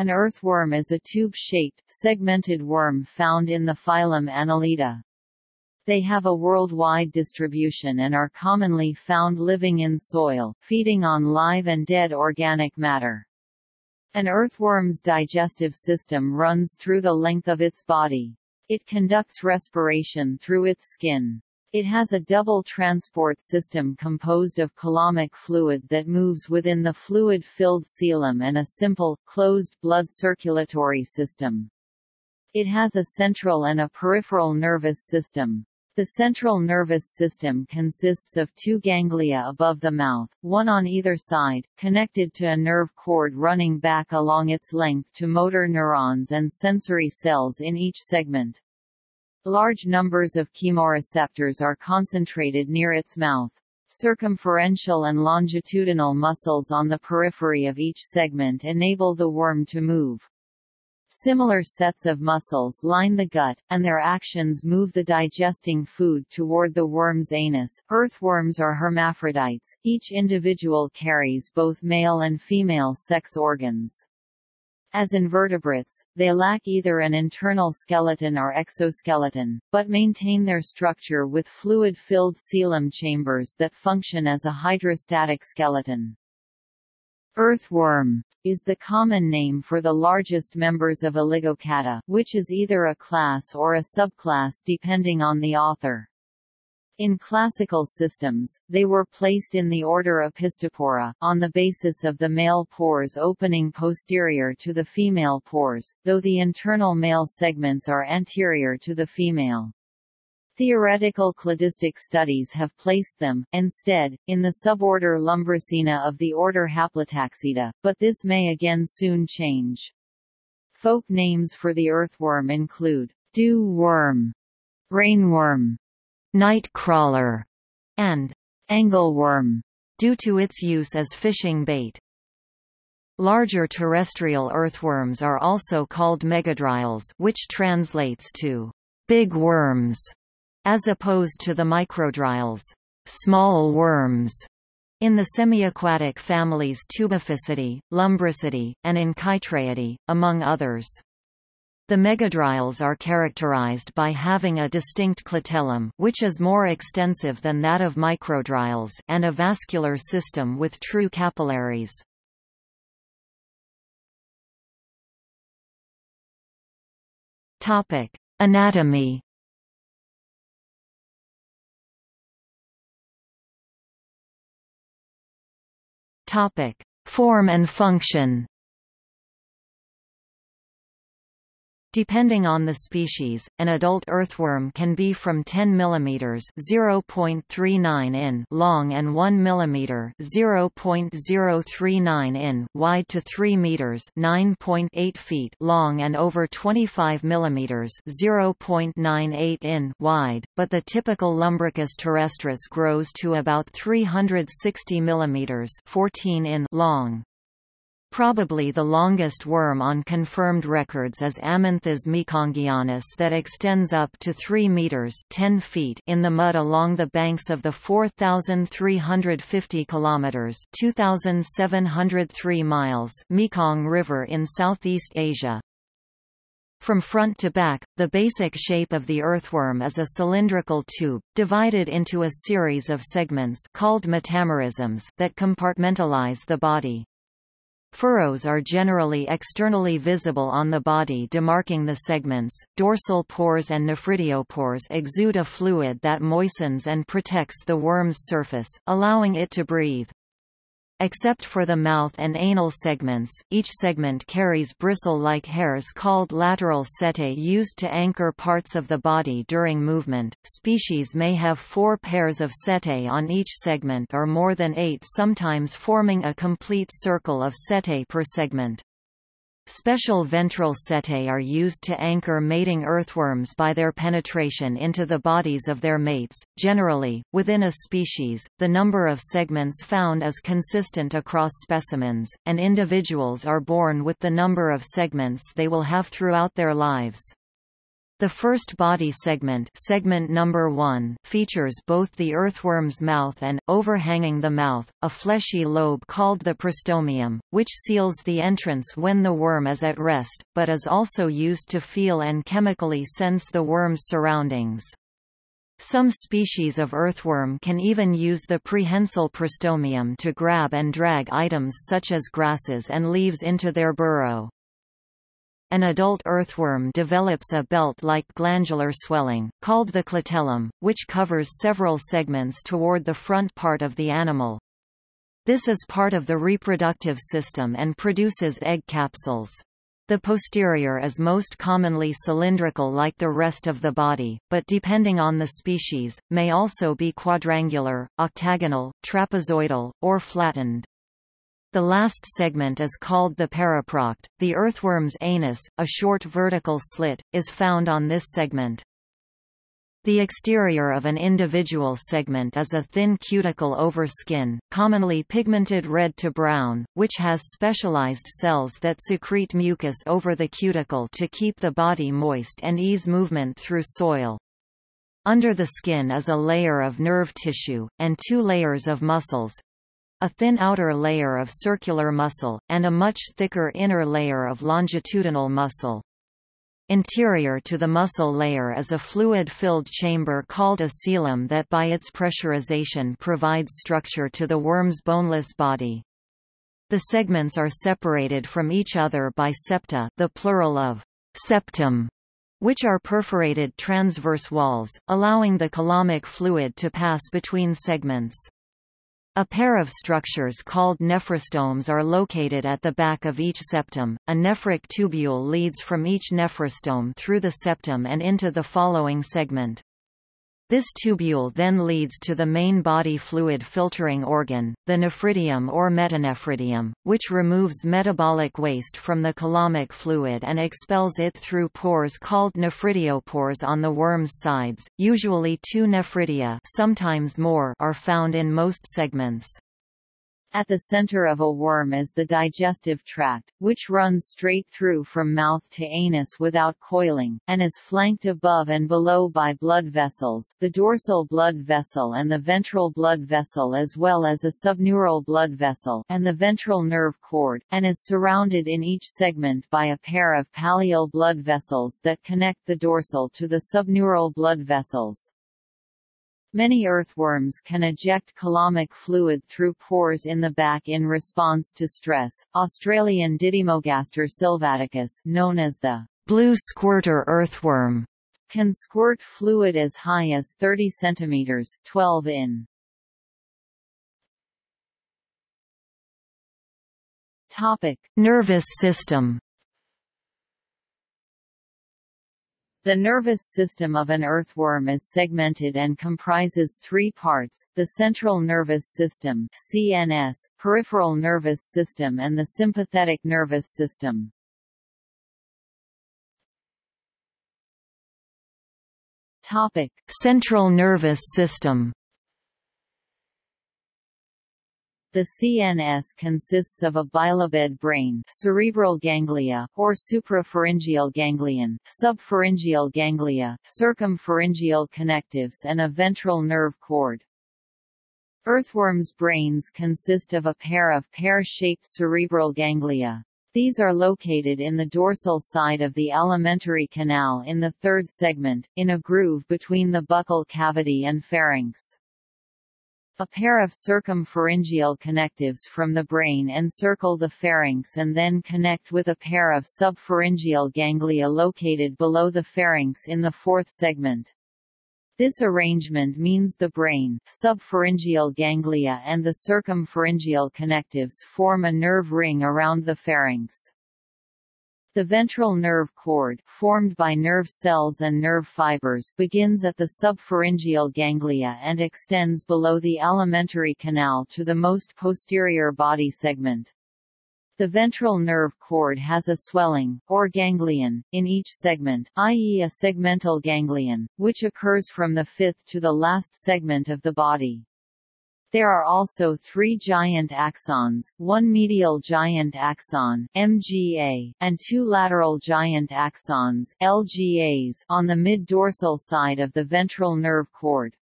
An earthworm is a tube-shaped, segmented worm found in the phylum Annelida. They have a worldwide distribution and are commonly found living in soil, feeding on live and dead organic matter. An earthworm's digestive system runs through the length of its body. It conducts respiration through its skin. It has a double transport system composed of colonic fluid that moves within the fluid-filled coelom and a simple, closed blood circulatory system. It has a central and a peripheral nervous system. The central nervous system consists of two ganglia above the mouth, one on either side, connected to a nerve cord running back along its length to motor neurons and sensory cells in each segment. Large numbers of chemoreceptors are concentrated near its mouth. Circumferential and longitudinal muscles on the periphery of each segment enable the worm to move. Similar sets of muscles line the gut, and their actions move the digesting food toward the worm's anus. Earthworms are hermaphrodites; each individual carries both male and female sex organs. As invertebrates, they lack either an internal skeleton or exoskeleton, but maintain their structure with fluid-filled coelom chambers that function as a hydrostatic skeleton. Earthworm is the common name for the largest members of Oligochaeta, which is either a class or a subclass depending on the author. In classical systems, they were placed in the order Opisthophora, on the basis of the male pores opening posterior to the female pores, though the internal male segments are anterior to the female. Theoretical cladistic studies have placed them, instead, in the suborder Lumbricina of the order Haplotaxida, but this may again soon change. Folk names for the earthworm include dew worm, rainworm, night crawler, and angleworm, due to its use as fishing bait. Larger terrestrial earthworms are also called megadriles, which translates to big worms, as opposed to the microdriles, small worms, in the semiaquatic families Tubificidae, Lumbricidae, and Enchytraeidae, among others. The megadriles are characterized by having a distinct clitellum, which is more extensive than that of microdriles, and a vascular system with true capillaries. Topic: Anatomy. Topic: Form and function. Depending on the species, an adult earthworm can be from 10 mm (0.39 in) long and 1 mm (0.039 in) wide to 3 meters (9.8 feet) long and over 25 mm (0.98 in) wide, but the typical Lumbricus terrestris grows to about 360 mm (14 in) long. Probably the longest worm on confirmed records is Amynthas mekongianus that extends up to 3 meters (10 feet) in the mud along the banks of the 4,350 kilometers (2,703 miles) Mekong River in Southeast Asia. From front to back, the basic shape of the earthworm is a cylindrical tube, divided into a series of segments called metamerisms that compartmentalize the body. Furrows are generally externally visible on the body, demarking the segments. Dorsal pores and nephridiopores exude a fluid that moistens and protects the worm's surface, allowing it to breathe. Except for the mouth and anal segments, each segment carries bristle-like hairs called lateral setae used to anchor parts of the body during movement. Species may have 4 pairs of setae on each segment or more than 8, sometimes forming a complete circle of setae per segment. Special ventral setae are used to anchor mating earthworms by their penetration into the bodies of their mates. Generally, within a species, the number of segments found is consistent across specimens, and individuals are born with the number of segments they will have throughout their lives. The first body segment, segment number 1, features both the earthworm's mouth and, overhanging the mouth, a fleshy lobe called the prostomium, which seals the entrance when the worm is at rest, but is also used to feel and chemically sense the worm's surroundings. Some species of earthworm can even use the prehensile prostomium to grab and drag items such as grasses and leaves into their burrow. An adult earthworm develops a belt-like glandular swelling, called the clitellum, which covers several segments toward the front part of the animal. This is part of the reproductive system and produces egg capsules. The posterior is most commonly cylindrical like the rest of the body, but depending on the species, may also be quadrangular, octagonal, trapezoidal, or flattened. The last segment is called the periproct. The earthworm's anus, a short vertical slit, is found on this segment. The exterior of an individual segment is a thin cuticle over skin, commonly pigmented red to brown, which has specialized cells that secrete mucus over the cuticle to keep the body moist and ease movement through soil. Under the skin is a layer of nerve tissue, and two layers of muscles. A thin outer layer of circular muscle, and a much thicker inner layer of longitudinal muscle. Interior to the muscle layer is a fluid-filled chamber called a coelom that by its pressurization provides structure to the worm's boneless body. The segments are separated from each other by septa, the plural of septum, which are perforated transverse walls, allowing the coelomic fluid to pass between segments. A pair of structures called nephrostomes are located at the back of each septum. A nephric tubule leads from each nephrostome through the septum and into the following segment. This tubule then leads to the main body fluid filtering organ, the nephridium or metanephridium, which removes metabolic waste from the coelomic fluid and expels it through pores called nephridiopores on the worm's sides. Usually 2 nephridia, sometimes more, are found in most segments. At the center of a worm is the digestive tract, which runs straight through from mouth to anus without coiling, and is flanked above and below by blood vessels, the dorsal blood vessel and the ventral blood vessel, as well as a subneural blood vessel and the ventral nerve cord, and is surrounded in each segment by a pair of pallial blood vessels that connect the dorsal to the subneural blood vessels. Many earthworms can eject coelomic fluid through pores in the back in response to stress. Australian Didymogaster sylvaticus, known as the blue squirter earthworm, can squirt fluid as high as 30 cm (12 in). Topic: Nervous system. The nervous system of an earthworm is segmented and comprises 3 parts, the central nervous system (CNS), peripheral nervous system and the sympathetic nervous system. Topic: Central nervous system. The CNS consists of a bilobed brain, cerebral ganglia, or suprapharyngeal ganglion, subpharyngeal ganglia, circumpharyngeal connectives and a ventral nerve cord. Earthworms' brains consist of a pair of pear-shaped cerebral ganglia. These are located in the dorsal side of the alimentary canal in the 3rd segment, in a groove between the buccal cavity and pharynx. A pair of circumpharyngeal connectives from the brain encircle the pharynx and then connect with a pair of subpharyngeal ganglia located below the pharynx in the 4th segment. This arrangement means the brain, subpharyngeal ganglia and the circumpharyngeal connectives form a nerve ring around the pharynx. The ventral nerve cord, formed by nerve cells and nerve fibers, begins at the subpharyngeal ganglia and extends below the alimentary canal to the most posterior body segment. The ventral nerve cord has a swelling, or ganglion, in each segment, i.e. a segmental ganglion, which occurs from the 5th to the last segment of the body. There are also three giant axons, one medial giant axon (MGA) and two lateral giant axons (LGAs) on the mid-dorsal side of the ventral nerve cord.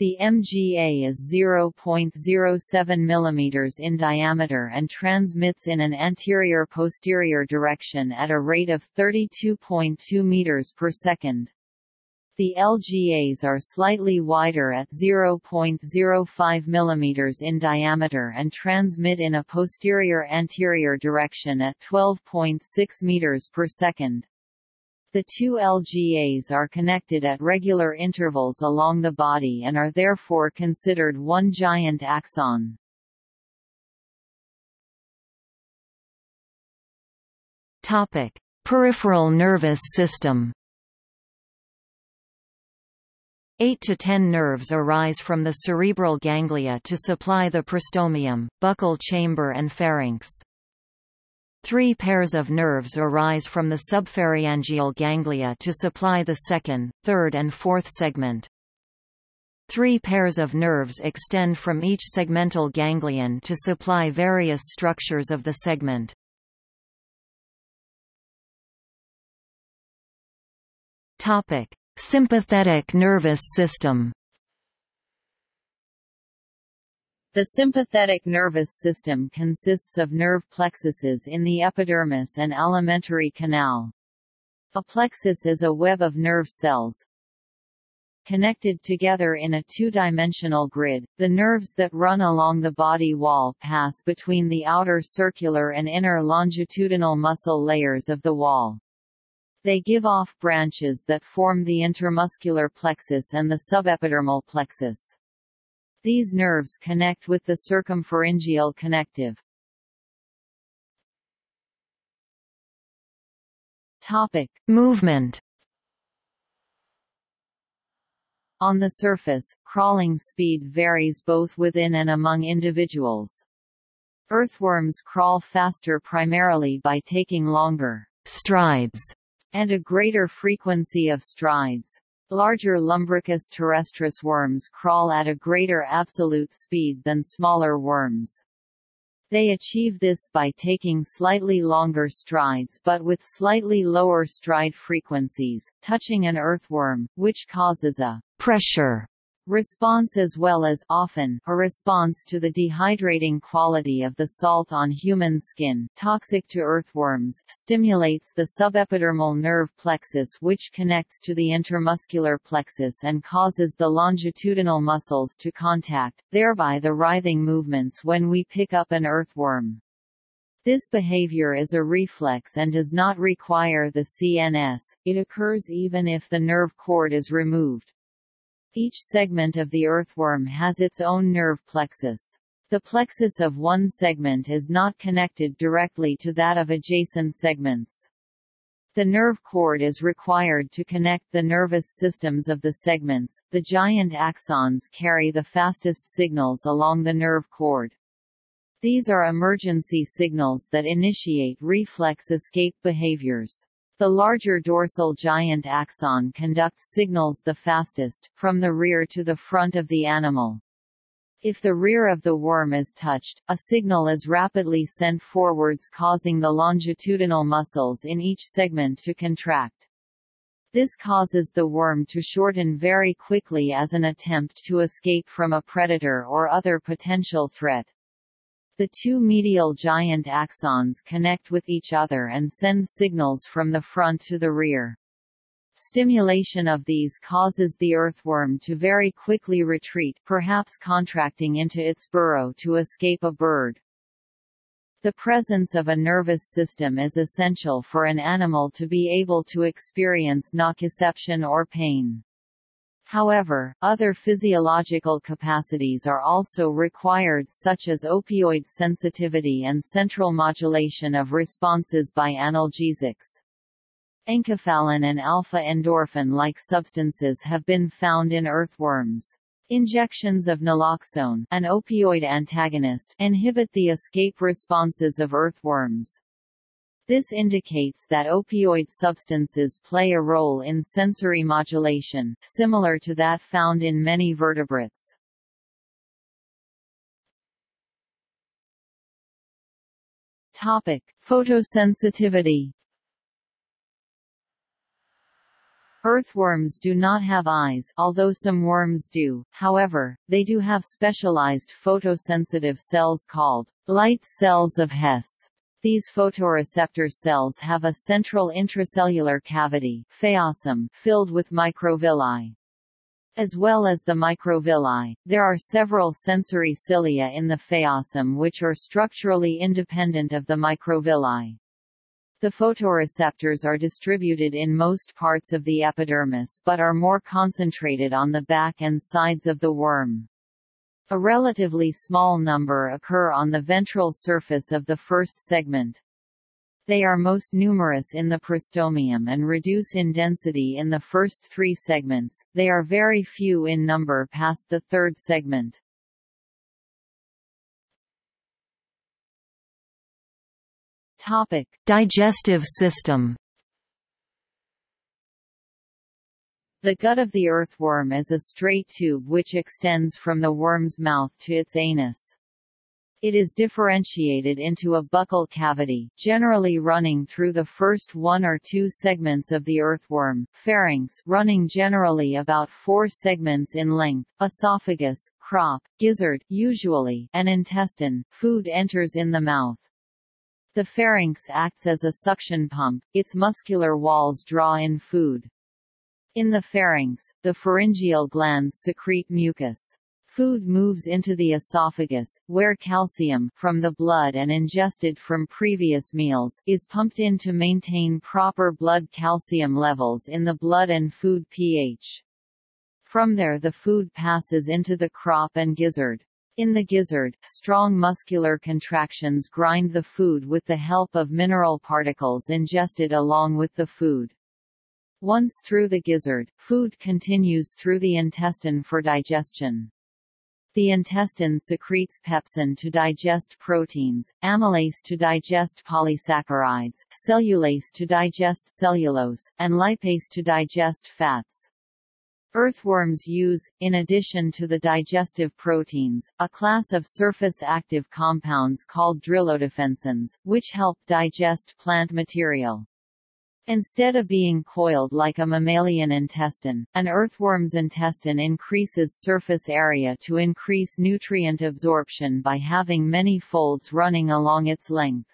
The MGA is 0.07 mm in diameter and transmits in an anterior-posterior direction at a rate of 32.2 m per second. The LGAs are slightly wider at 0.05 mm in diameter and transmit in a posterior-anterior direction at 12.6 m per second. The two LGAs are connected at regular intervals along the body and are therefore considered one giant axon. Topic: Peripheral nervous system. 8 to 10 nerves arise from the cerebral ganglia to supply the prostomium, buccal chamber and pharynx. 3 pairs of nerves arise from the subpharyngeal ganglia to supply the second, third and fourth segment. 3 pairs of nerves extend from each segmental ganglion to supply various structures of the segment. Topic: Sympathetic nervous system. The sympathetic nervous system consists of nerve plexuses in the epidermis and alimentary canal. A plexus is a web of nerve cells connected together in a two-dimensional grid. The nerves that run along the body wall pass between the outer circular and inner longitudinal muscle layers of the wall. They give off branches that form the intermuscular plexus and the subepidermal plexus. These nerves connect with the circumpharyngeal connective. Topic: Movement. On the surface, crawling speed varies both within and among individuals. Earthworms crawl faster primarily by taking longer strides and a greater frequency of strides. Larger Lumbricus terrestris worms crawl at a greater absolute speed than smaller worms. They achieve this by taking slightly longer strides but with slightly lower stride frequencies, touching an earthworm, which causes a pressure response as well as, often, a response to the dehydrating quality of the salt on human skin. Toxic to earthworms, stimulates the subepidermal nerve plexus which connects to the intermuscular plexus and causes the longitudinal muscles to contact, thereby the writhing movements when we pick up an earthworm. This behavior is a reflex and does not require the CNS, it occurs even if the nerve cord is removed. Each segment of the earthworm has its own nerve plexus. The plexus of one segment is not connected directly to that of adjacent segments. The nerve cord is required to connect the nervous systems of the segments. The giant axons carry the fastest signals along the nerve cord. These are emergency signals that initiate reflex escape behaviors. The larger dorsal giant axon conducts signals the fastest, from the rear to the front of the animal. If the rear of the worm is touched, a signal is rapidly sent forwards, causing the longitudinal muscles in each segment to contract. This causes the worm to shorten very quickly as an attempt to escape from a predator or other potential threat. The two medial giant axons connect with each other and send signals from the front to the rear. Stimulation of these causes the earthworm to very quickly retreat, perhaps contracting into its burrow to escape a bird. The presence of a nervous system is essential for an animal to be able to experience nociception or pain. However, other physiological capacities are also required, such as opioid sensitivity and central modulation of responses by analgesics. Enkephalin and alpha-endorphin-like substances have been found in earthworms. Injections of naloxone, an opioid antagonist, inhibit the escape responses of earthworms. This indicates that opioid substances play a role in sensory modulation, similar to that found in many vertebrates. Topic: Photosensitivity. Earthworms do not have eyes, although some worms do. However, they do have specialized photosensitive cells called light cells of Hess. These photoreceptor cells have a central intracellular cavity, phaeosome, filled with microvilli. As well as the microvilli, there are several sensory cilia in the phaeosome which are structurally independent of the microvilli. The photoreceptors are distributed in most parts of the epidermis but are more concentrated on the back and sides of the worm. A relatively small number occur on the ventral surface of the first segment. They are most numerous in the prostomium and reduce in density in the first three segments. They are very few in number past the third segment. Topic: Digestive system. The gut of the earthworm is a straight tube which extends from the worm's mouth to its anus. It is differentiated into a buccal cavity, generally running through the first one or two segments of the earthworm, pharynx running generally about 4 segments in length, esophagus, crop, gizzard usually, and intestine. Food enters in the mouth. The pharynx acts as a suction pump, its muscular walls draw in food. In the pharynx, the pharyngeal glands secrete mucus. Food moves into the esophagus, where calcium from the blood and ingested from previous meals is pumped in to maintain proper blood calcium levels in the blood and food pH. From there the food passes into the crop and gizzard. In the gizzard, strong muscular contractions grind the food with the help of mineral particles ingested along with the food. Once through the gizzard, food continues through the intestine for digestion. The intestine secretes pepsin to digest proteins, amylase to digest polysaccharides, cellulase to digest cellulose, and lipase to digest fats. Earthworms use, in addition to the digestive proteins, a class of surface-active compounds called drilodefensins, which help digest plant material. Instead of being coiled like a mammalian intestine, an earthworm's intestine increases surface area to increase nutrient absorption by having many folds running along its length.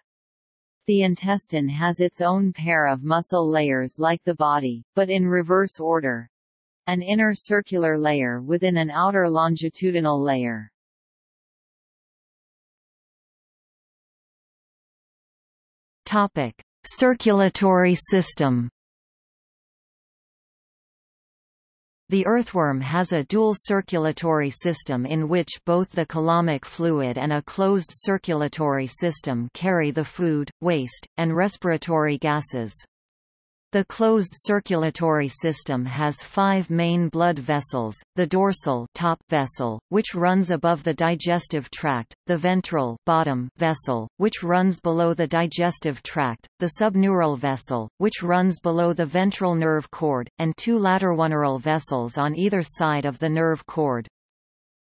The intestine has its own pair of muscle layers like the body, but in reverse order. An inner circular layer within an outer longitudinal layer. Topic: Circulatory system. The earthworm has a dual circulatory system in which both the colonic fluid and a closed circulatory system carry the food, waste, and respiratory gases. The closed circulatory system has 5 main blood vessels, the dorsal top vessel, which runs above the digestive tract, the ventral bottom vessel, which runs below the digestive tract, the subneural vessel, which runs below the ventral nerve cord, and 2 lateroneural vessels on either side of the nerve cord.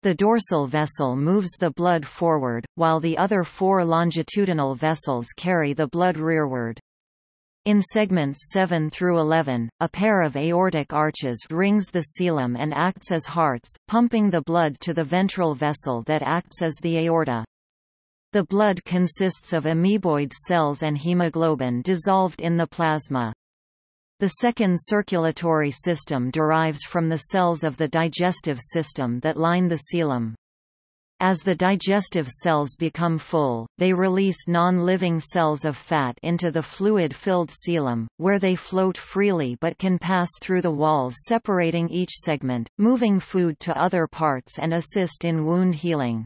The dorsal vessel moves the blood forward, while the other 4 longitudinal vessels carry the blood rearward. In segments 7 through 11, a pair of aortic arches rings the coelom and acts as hearts, pumping the blood to the ventral vessel that acts as the aorta. The blood consists of amoeboid cells and hemoglobin dissolved in the plasma. The second circulatory system derives from the cells of the digestive system that line the coelom. As the digestive cells become full, they release non-living cells of fat into the fluid-filled coelom, where they float freely but can pass through the walls separating each segment, moving food to other parts and assist in wound healing.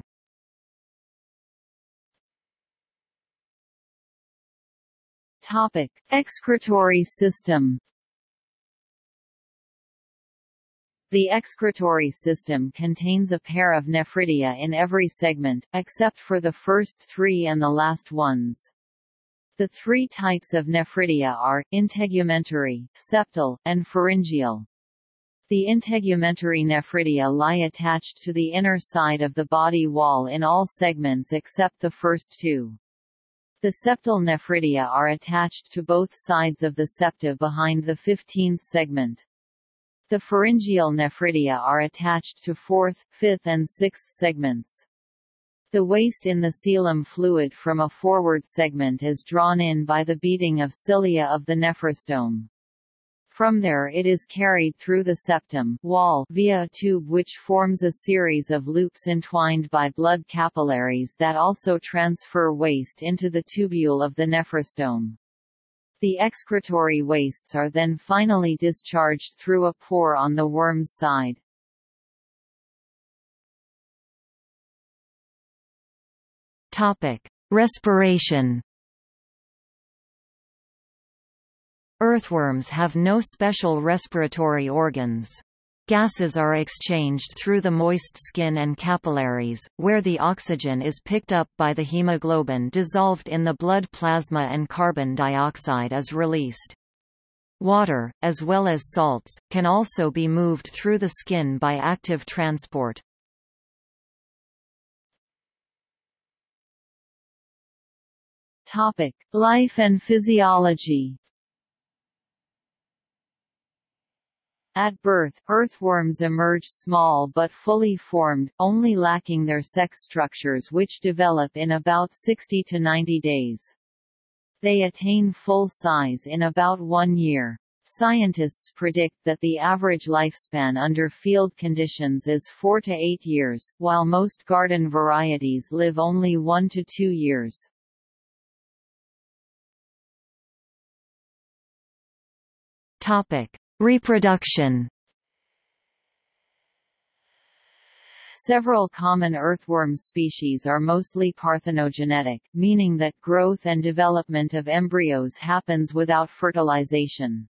Topic: Excretory system. The excretory system contains a pair of nephridia in every segment, except for the first 3 and the last ones. The 3 types of nephridia are, integumentary, septal, and pharyngeal. The integumentary nephridia lie attached to the inner side of the body wall in all segments except the first 2. The septal nephridia are attached to both sides of the septa behind the 15th segment. The pharyngeal nephridia are attached to 4th, 5th and 6th segments. The waste in the coelom fluid from a forward segment is drawn in by the beating of cilia of the nephrostome. From there it is carried through the septum wall via a tube which forms a series of loops entwined by blood capillaries that also transfer waste into the tubule of the nephrostome. The excretory wastes are then finally discharged through a pore on the worm's side. Respiration. Earthworms have no special respiratory organs. Gases are exchanged through the moist skin and capillaries, where the oxygen is picked up by the hemoglobin dissolved in the blood plasma and carbon dioxide is released. Water, as well as salts, can also be moved through the skin by active transport. Topic: Life and physiology. At birth, earthworms emerge small but fully formed, only lacking their sex structures which develop in about 60 to 90 days. They attain full size in about 1 year. Scientists predict that the average lifespan under field conditions is 4 to 8 years, while most garden varieties live only 1 to 2 years. Reproduction. Several common earthworm species are mostly parthenogenetic, meaning that growth and development of embryos happens without fertilization.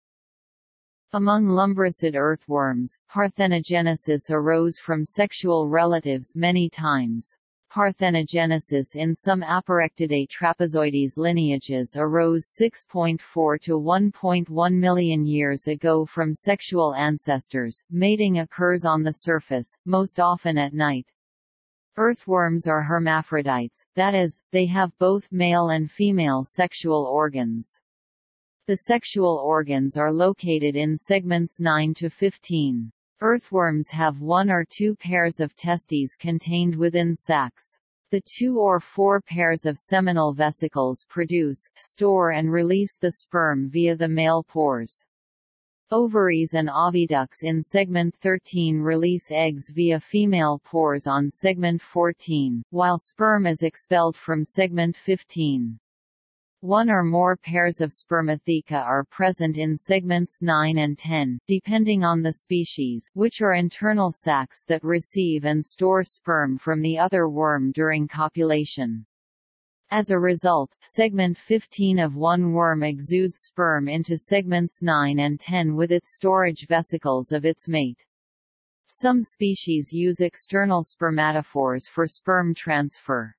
Among lumbricid earthworms, parthenogenesis arose from sexual relatives many times. Parthenogenesis in some Aparectidae trapezoides lineages arose 6.4 to 1.1 million years ago from sexual ancestors. Mating occurs on the surface, most often at night. Earthworms are hermaphrodites, that is, they have both male and female sexual organs. The sexual organs are located in segments 9 to 15. Earthworms have 1 or 2 pairs of testes contained within sacs. The 2 or 4 pairs of seminal vesicles produce, store and release the sperm via the male pores. Ovaries and oviducts in segment 13 release eggs via female pores on segment 14, while sperm is expelled from segment 15. 1 or more pairs of spermatheca are present in segments 9 and 10, depending on the species, which are internal sacs that receive and store sperm from the other worm during copulation. As a result, segment 15 of one worm exudes sperm into segments 9 and 10 with its storage vesicles of its mate. Some species use external spermatophores for sperm transfer.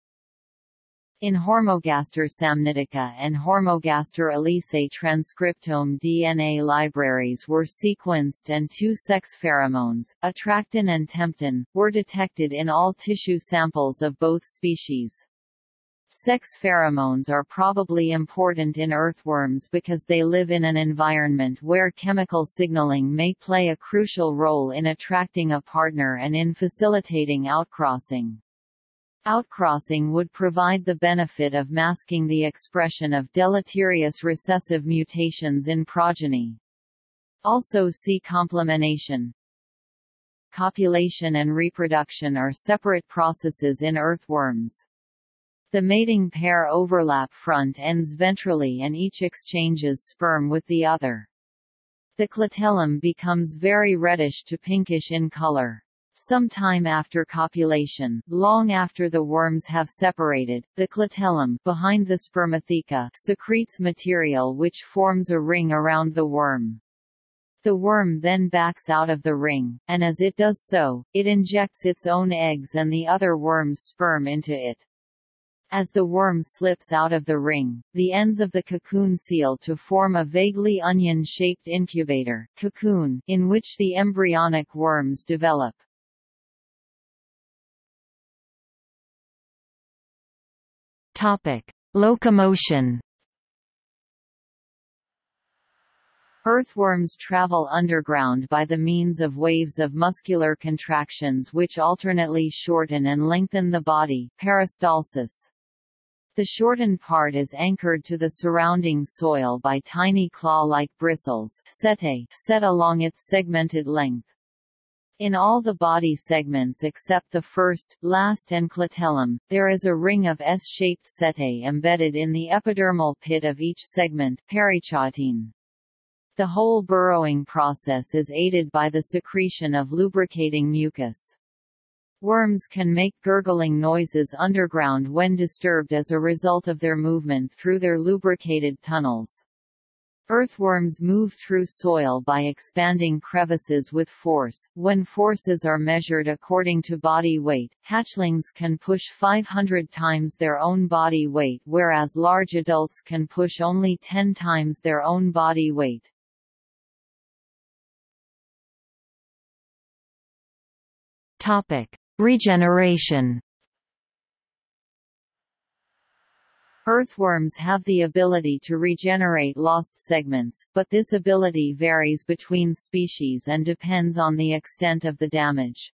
In Hormogaster samnitica and Hormogaster elisae, transcriptome DNA libraries were sequenced and 2 sex pheromones, attractin and temptin, were detected in all tissue samples of both species. Sex pheromones are probably important in earthworms because they live in an environment where chemical signaling may play a crucial role in attracting a partner and in facilitating outcrossing. Outcrossing would provide the benefit of masking the expression of deleterious recessive mutations in progeny. Also see complementation. Copulation and reproduction are separate processes in earthworms. The mating pair overlap front ends ventrally and each exchanges sperm with the other. The clitellum becomes very reddish to pinkish in color. Sometime after copulation, long after the worms have separated, the clitellum behind the spermatheca secretes material which forms a ring around the worm. The worm then backs out of the ring, and as it does so, it injects its own eggs and the other worm's sperm into it. As the worm slips out of the ring, the ends of the cocoon seal to form a vaguely onion-shaped incubator, cocoon, in which the embryonic worms develop. Locomotion. Earthworms travel underground by the means of waves of muscular contractions which alternately shorten and lengthen the body, peristalsis. The shortened part is anchored to the surrounding soil by tiny claw-like bristles, setae, set along its segmented length. In all the body segments except the first, last and clitellum, there is a ring of S-shaped setae embedded in the epidermal pit of each segment, perichotine. The whole burrowing process is aided by the secretion of lubricating mucus. Worms can make gurgling noises underground when disturbed as a result of their movement through their lubricated tunnels. Earthworms move through soil by expanding crevices with force. When forces are measured according to body weight, hatchlings can push 500 times their own body weight, whereas large adults can push only 10 times their own body weight. Topic: Regeneration. Earthworms have the ability to regenerate lost segments, but this ability varies between species and depends on the extent of the damage.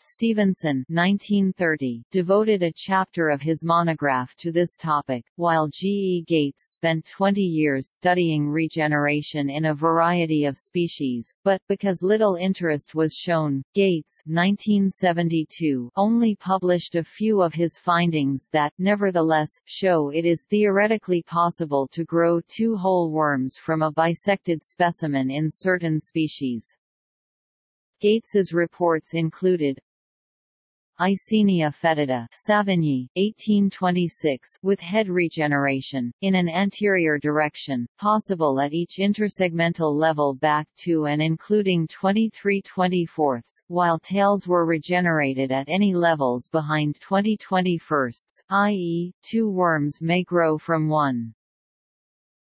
Stevenson (1930) devoted a chapter of his monograph to this topic, while G. E. Gates spent 20 years studying regeneration in a variety of species, but, because little interest was shown, Gates (1972) only published a few of his findings that, nevertheless, show it is theoretically possible to grow two whole worms from a bisected specimen in certain species. Gates's reports included Icenia fetida, Savigny, 1826, with head regeneration, in an anterior direction, possible at each intersegmental level back to and including 23/24, while tails were regenerated at any levels behind 20/21, i.e., two worms may grow from one.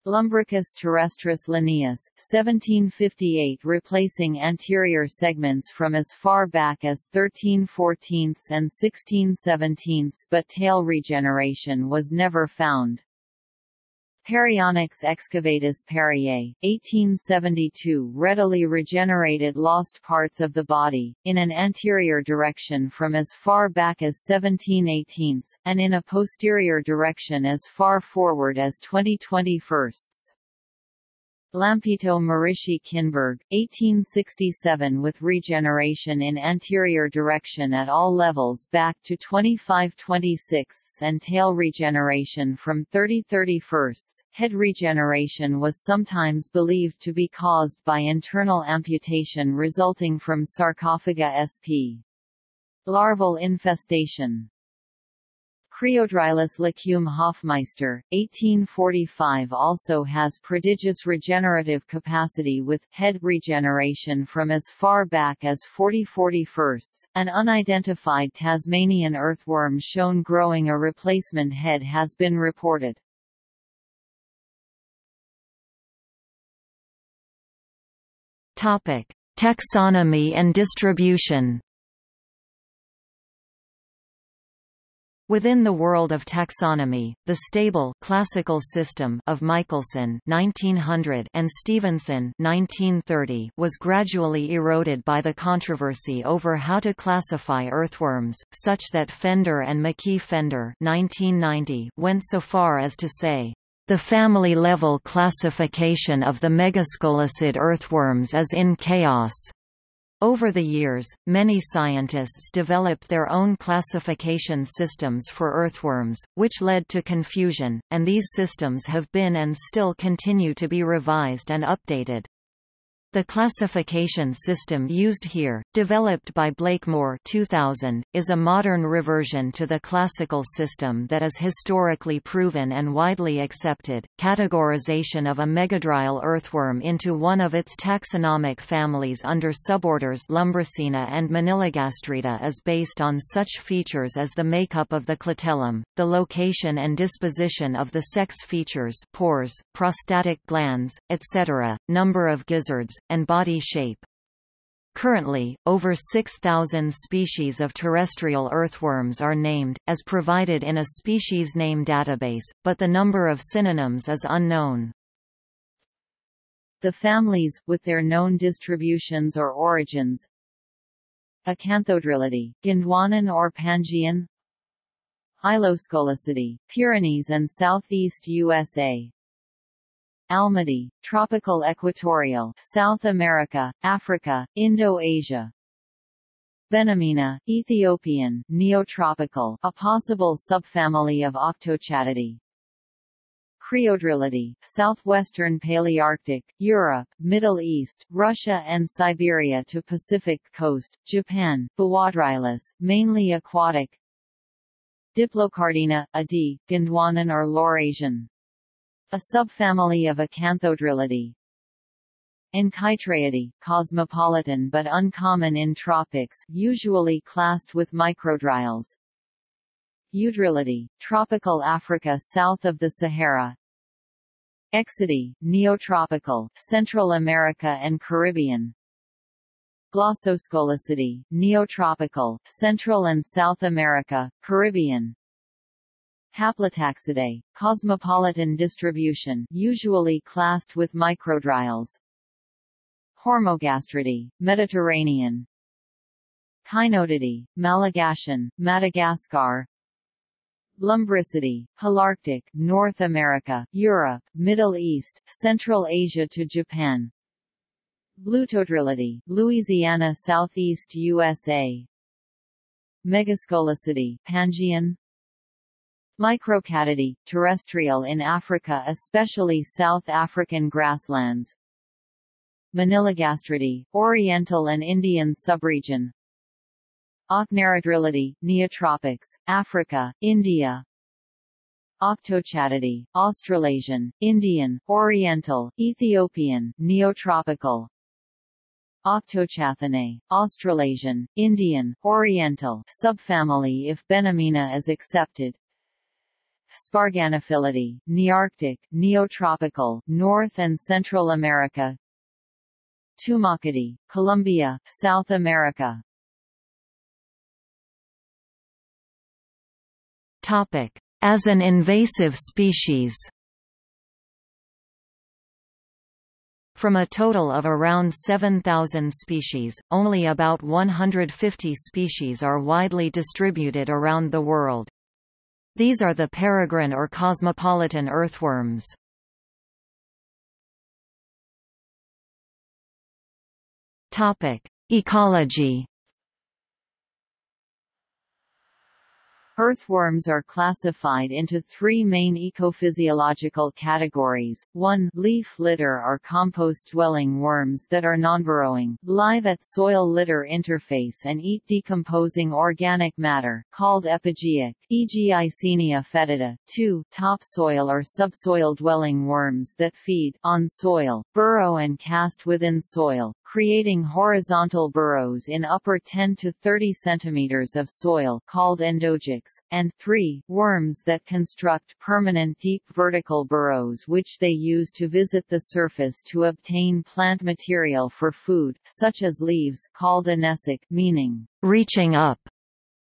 Lumbricus terrestris Linnaeus, 1758, replacing anterior segments from as far back as 13/14 and 16/17, but tail regeneration was never found. Perionyx excavatus Perrier, 1872, readily regenerated lost parts of the body, in an anterior direction from as far back as 17/18, and in a posterior direction as far forward as 20/21. Lampito mauritii Kinberg, 1867, with regeneration in anterior direction at all levels back to 25/26 and tail regeneration from 30/31. Head regeneration was sometimes believed to be caused by internal amputation resulting from Sarcophaga sp. Larval infestation. Preodrilus laticeps Hofmeister, 1845, also has prodigious regenerative capacity with head regeneration from as far back as 40/41. An unidentified Tasmanian earthworm shown growing a replacement head has been reported. Topic: Taxonomy and distribution. Within the world of taxonomy, the stable classical system of Michelson (1900) and Stevenson (1930) was gradually eroded by the controversy over how to classify earthworms, such that Fender and McKee Fender (1990) went so far as to say, "The family-level classification of the megascolicid earthworms is in chaos." Over the years, many scientists developed their own classification systems for earthworms, which led to confusion, and these systems have been and still continue to be revised and updated. The classification system used here, developed by Blakemore 2000, is a modern reversion to the classical system that is historically proven and widely accepted. Categorization of a megadrile earthworm into one of its taxonomic families under suborders Lumbricina and Maniligastrida is based on such features as the makeup of the clitellum, the location and disposition of the sex features, pores, prostatic glands, etc., number of gizzards, and body shape. Currently, over 6,000 species of terrestrial earthworms are named, as provided in a species name database, but the number of synonyms is unknown. The families, with their known distributions or origins: Acanthodrilidae, Gondwanan or Pangean; Hyloscolecidae, Pyrenees and southeast USA; Almady, tropical equatorial, South America, Africa, Indo-Asia; Benamina, Ethiopian, neotropical, a possible subfamily of Octochatidae; Creodrility, southwestern Palearctic, Europe, Middle East, Russia and Siberia to Pacific coast, Japan; Bawadrilis, mainly aquatic; Diplocardina, a D. Gondwanan or Laurasian, a subfamily of Acanthodrilidae; Enchytraeidae, cosmopolitan but uncommon in tropics, usually classed with microdryles; Eudrilidae, tropical Africa south of the Sahara; Exidae, neotropical, Central America and Caribbean; Glossoscolecidae, neotropical, Central and South America, Caribbean; Haplotaxidae, cosmopolitan distribution, usually classed with microdryles; Hormogastridae, Mediterranean; Cynodidae, Malagasy, Madagascar; Lumbricidae, Holarctic, North America, Europe, Middle East, Central Asia to Japan; Blutodrilidae, Louisiana southeast USA; Megascolecidae, Pangean; Microcatidae, terrestrial in Africa, especially South African grasslands; Manilagasteridae, Oriental and Indian subregion; Ochnerodrilidae, neotropics, Africa, India; Octochatidae, Australasian, Indian, Oriental, Ethiopian, neotropical; Octochathinae, Australasian, Indian, Oriental, subfamily if Benamina is accepted; Sparganophilidae, Nearctic, neotropical, North and Central America; Tumacidae, Colombia, South America. Topic: as an invasive species. From a total of around 7,000 species, only about 150 species are widely distributed around the world. These are the peregrine or cosmopolitan earthworms. Topic: ecology. Earthworms are classified into three main ecophysiological categories: 1. Leaf litter or compost-dwelling worms that are non-burrowing, live at soil-litter interface and eat decomposing organic matter, called epigeic, e.g. Eisenia fetida. 2. Topsoil or subsoil-dwelling worms that feed on soil, burrow and cast within soil, creating horizontal burrows in upper 10 to 30 cm of soil, called endogeics; and 3. Worms that construct permanent deep vertical burrows which they use to visit the surface to obtain plant material for food, such as leaves, called anesic, meaning, reaching up,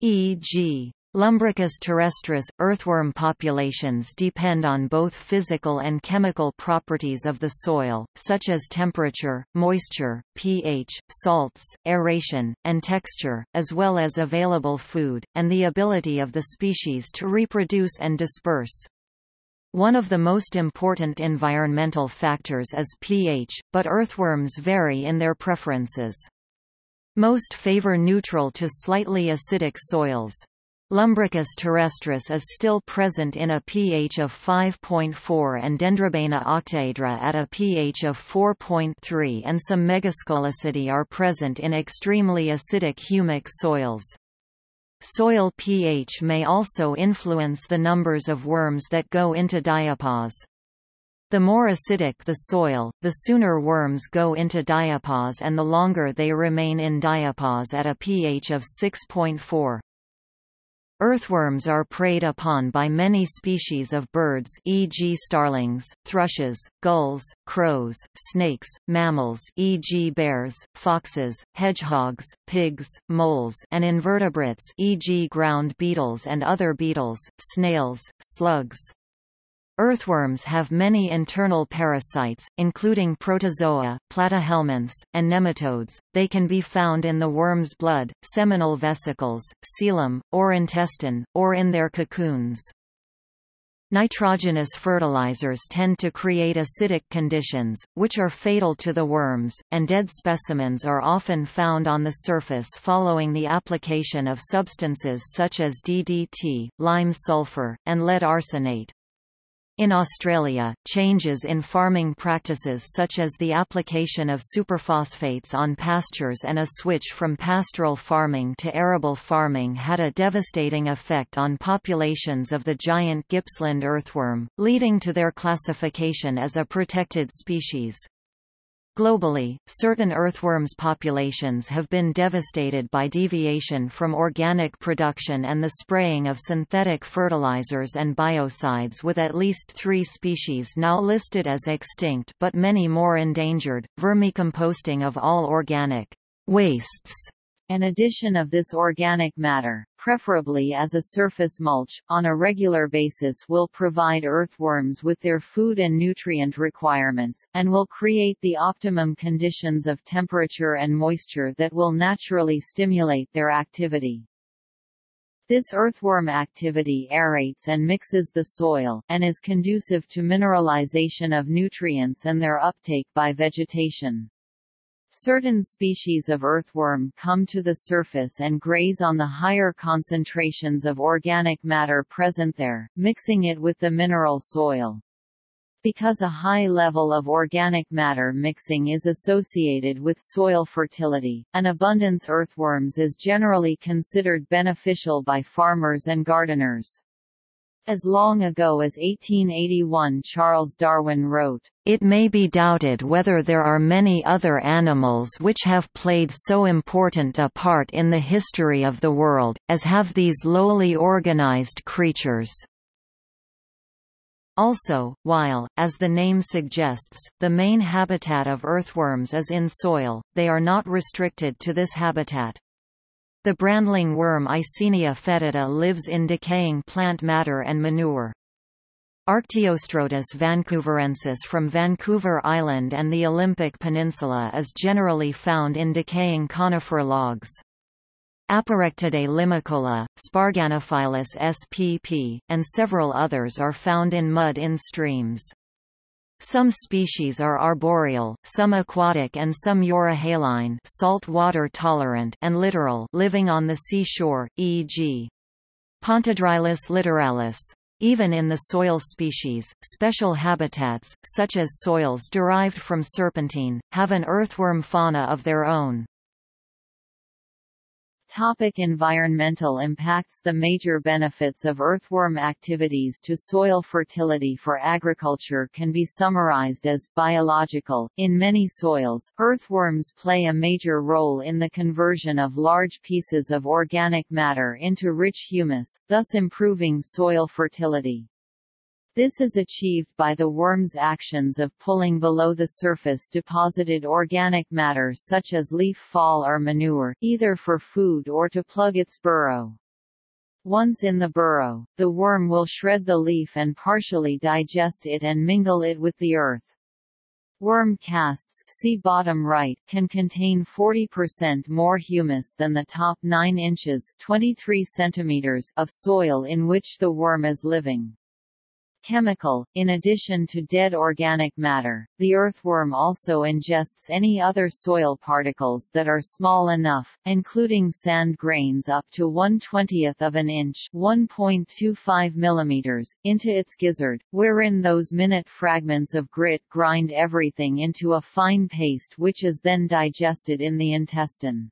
e.g. Lumbricus terrestris. Earthworm populations depend on both physical and chemical properties of the soil, such as temperature, moisture, pH, salts, aeration, and texture, as well as available food, and the ability of the species to reproduce and disperse. One of the most important environmental factors is pH, but earthworms vary in their preferences. Most favor neutral to slightly acidic soils. Lumbricus terrestris is still present in a pH of 5.4 and Dendrobaina octaedra at a pH of 4.3, and some Megascolecidae are present in extremely acidic humic soils. Soil pH may also influence the numbers of worms that go into diapause. The more acidic the soil, the sooner worms go into diapause and the longer they remain in diapause at a pH of 6.4. Earthworms are preyed upon by many species of birds, e.g. starlings, thrushes, gulls, crows, snakes, mammals, e.g. bears, foxes, hedgehogs, pigs, moles, and invertebrates, e.g. ground beetles and other beetles, snails, slugs. Earthworms have many internal parasites, including protozoa, platyhelminths, and nematodes. They can be found in the worm's blood, seminal vesicles, coelom, or intestine, or in their cocoons. Nitrogenous fertilizers tend to create acidic conditions, which are fatal to the worms, and dead specimens are often found on the surface following the application of substances such as DDT, lime sulfur, and lead arsenate. In Australia, changes in farming practices such as the application of superphosphates on pastures and a switch from pastoral farming to arable farming had a devastating effect on populations of the giant Gippsland earthworm, leading to their classification as a protected species. Globally, certain earthworms' populations have been devastated by deviation from organic production and the spraying of synthetic fertilizers and biocides, with at least 3 species now listed as extinct but many more endangered. Vermicomposting of all organic wastes and addition of this organic matter, preferably as a surface mulch, on a regular basis will provide earthworms with their food and nutrient requirements, and will create the optimum conditions of temperature and moisture that will naturally stimulate their activity. This earthworm activity aerates and mixes the soil, and is conducive to mineralization of nutrients and their uptake by vegetation. Certain species of earthworm come to the surface and graze on the higher concentrations of organic matter present there, mixing it with the mineral soil. Because a high level of organic matter mixing is associated with soil fertility, an abundance of earthworms is generally considered beneficial by farmers and gardeners. As long ago as 1881, Charles Darwin wrote, "It may be doubted whether there are many other animals which have played so important a part in the history of the world, as have these lowly organized creatures." Also, while, as the name suggests, the main habitat of earthworms is in soil, they are not restricted to this habitat. The brandling worm Icenia fetida lives in decaying plant matter and manure. Arcteostrotus vancouverensis from Vancouver Island and the Olympic Peninsula is generally found in decaying conifer logs. Aporectidae limicola, Sparganophyllus spp, and several others are found in mud in streams. Some species are arboreal, some aquatic, and some eurohaline, salt water tolerant, and littoral, living on the seashore, e.g. Pontodrilus littoralis. Even in the soil species, special habitats, such as soils derived from serpentine, have an earthworm fauna of their own. Topic: environmental impacts. The major benefits of earthworm activities to soil fertility for agriculture can be summarized as biological. In many soils, earthworms play a major role in the conversion of large pieces of organic matter into rich humus, thus improving soil fertility. This is achieved by the worm's actions of pulling below the surface deposited organic matter such as leaf fall or manure, either for food or to plug its burrow. Once in the burrow, the worm will shred the leaf and partially digest it and mingle it with the earth. Worm casts, see bottom right, can contain 40% more humus than the top 9 inches (23 centimeters) of soil in which the worm is living. Chemical: in addition to dead organic matter, the earthworm also ingests any other soil particles that are small enough, including sand grains up to 1/20 of an inch (1.25 millimeters) into its gizzard, wherein those minute fragments of grit grind everything into a fine paste which is then digested in the intestine.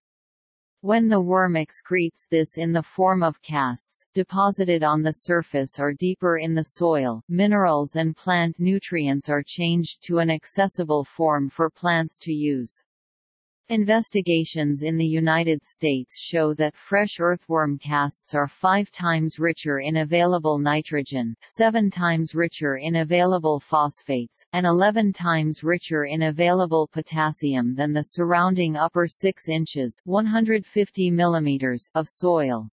When the worm excretes this in the form of casts, deposited on the surface or deeper in the soil, minerals and plant nutrients are changed to an accessible form for plants to use. Investigations in the United States show that fresh earthworm casts are 5 times richer in available nitrogen, 7 times richer in available phosphates, and 11 times richer in available potassium than the surrounding upper 6 inches (150 millimeters) of soil.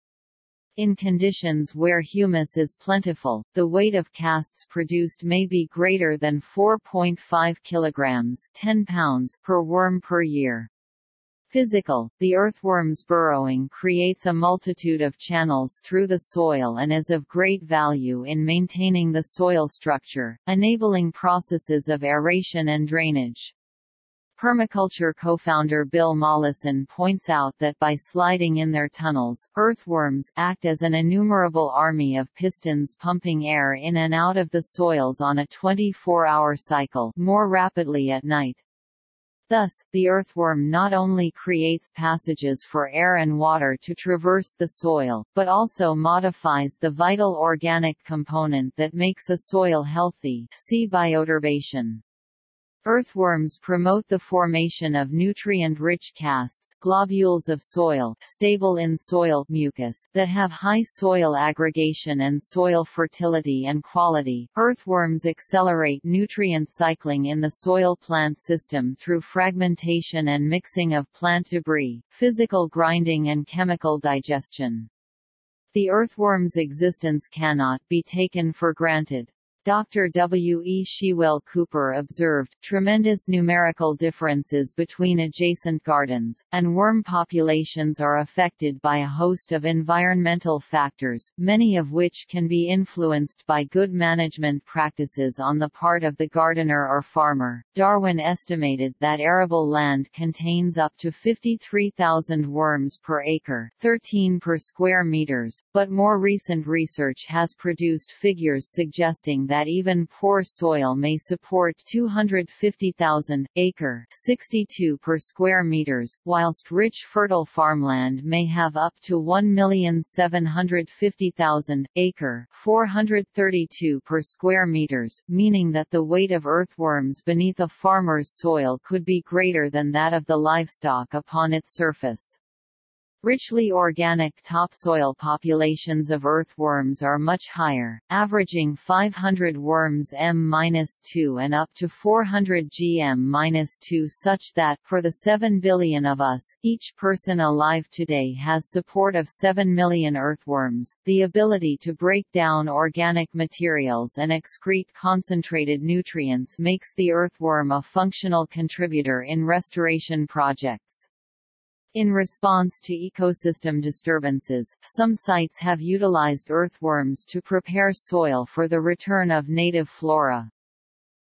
In conditions where humus is plentiful, the weight of casts produced may be greater than 4.5 kilograms (10 pounds) per worm per year. Physical, the earthworm's burrowing creates a multitude of channels through the soil and is of great value in maintaining the soil structure, enabling processes of aeration and drainage. Permaculture co-founder Bill Mollison points out that by sliding in their tunnels, earthworms act as an innumerable army of pistons pumping air in and out of the soils on a 24-hour cycle, more rapidly at night. Thus, the earthworm not only creates passages for air and water to traverse the soil, but also modifies the vital organic component that makes a soil healthy. See bioturbation. Earthworms promote the formation of nutrient-rich casts, globules of soil, stable in soil mucus that have high soil aggregation and soil fertility and quality. Earthworms accelerate nutrient cycling in the soil plant system through fragmentation and mixing of plant debris, physical grinding and chemical digestion. The earthworm's existence cannot be taken for granted. Dr. W. E. Shewell Cooper observed tremendous numerical differences between adjacent gardens, and worm populations are affected by a host of environmental factors, many of which can be influenced by good management practices on the part of the gardener or farmer. Darwin estimated that arable land contains up to 53,000 worms per acre, 13 per square meters, but more recent research has produced figures suggesting that even poor soil may support 250,000 acre, 62 per square meters, whilst rich fertile farmland may have up to 1,750,000 acre, 432 per square meters, meaning that the weight of earthworms beneath a farmer's soil could be greater than that of the livestock upon its surface. Richly organic topsoil populations of earthworms are much higher, averaging 500 worms m-2 and up to 400 gm-2, such that, for the 7 billion of us, each person alive today has support of 7 million earthworms, the ability to break down organic materials and excrete concentrated nutrients makes the earthworm a functional contributor in restoration projects. In response to ecosystem disturbances, some sites have utilized earthworms to prepare soil for the return of native flora.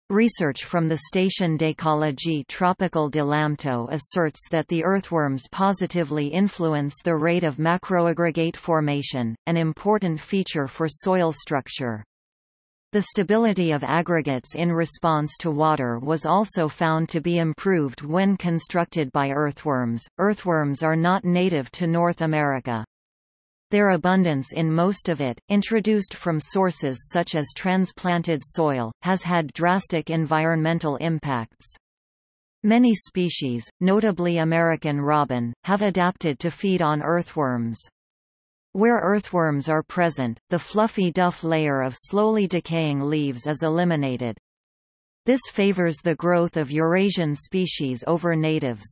Research from the Station d'Ecologie Tropicale de Lampito asserts that the earthworms positively influence the rate of macroaggregate formation, an important feature for soil structure. The stability of aggregates in response to water was also found to be improved when constructed by earthworms. Earthworms are not native to North America. Their abundance in most of it, introduced from sources such as transplanted soil, has had drastic environmental impacts. Many species, notably American robin, have adapted to feed on earthworms. Where earthworms are present, the fluffy duff layer of slowly decaying leaves is eliminated. This favors the growth of Eurasian species over natives.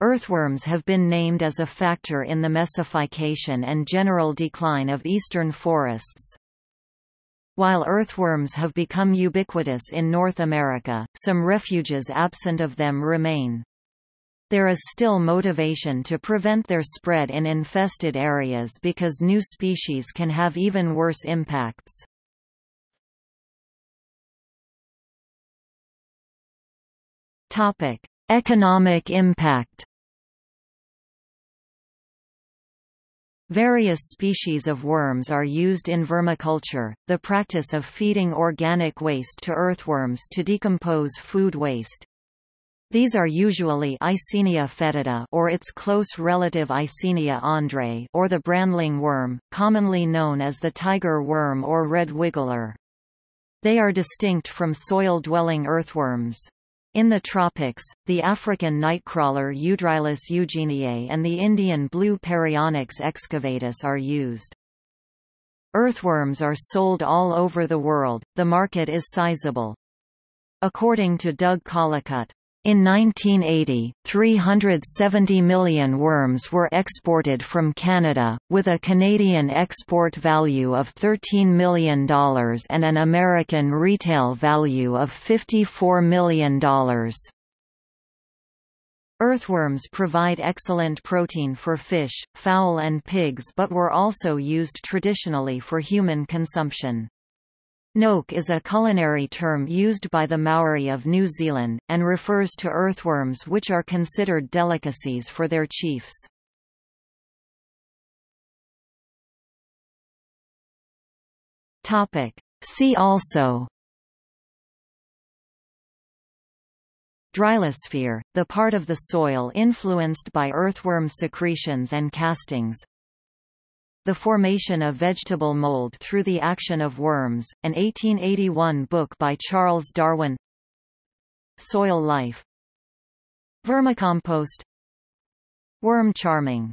Earthworms have been named as a factor in the mesification and general decline of eastern forests. While earthworms have become ubiquitous in North America, some refuges absent of them remain. There is still motivation to prevent their spread in infested areas because new species can have even worse impacts. Economic impact. Various species of worms are used in vermiculture, the practice of feeding organic waste to earthworms to decompose food waste. These are usually Eisenia fetida or its close relative Eisenia andrae or the brandling worm, commonly known as the tiger worm or red wiggler. They are distinct from soil-dwelling earthworms. In the tropics, the African nightcrawler Eudrilus eugeniae and the Indian blue Perionyx excavatus are used. Earthworms are sold all over the world, the market is sizable. According to Doug Collicutt, in 1980, 370 million worms were exported from Canada, with a Canadian export value of $13 million and an American retail value of $54 million. Earthworms provide excellent protein for fish, fowl and pigs but were also used traditionally for human consumption. Nok is a culinary term used by the Maori of New Zealand, and refers to earthworms which are considered delicacies for their chiefs. See also: Drylosphere, the part of the soil influenced by earthworm secretions and castings. The Formation of Vegetable Mold Through the Action of Worms, an 1881 book by Charles Darwin. Soil Life. Vermicompost. Worm Charming.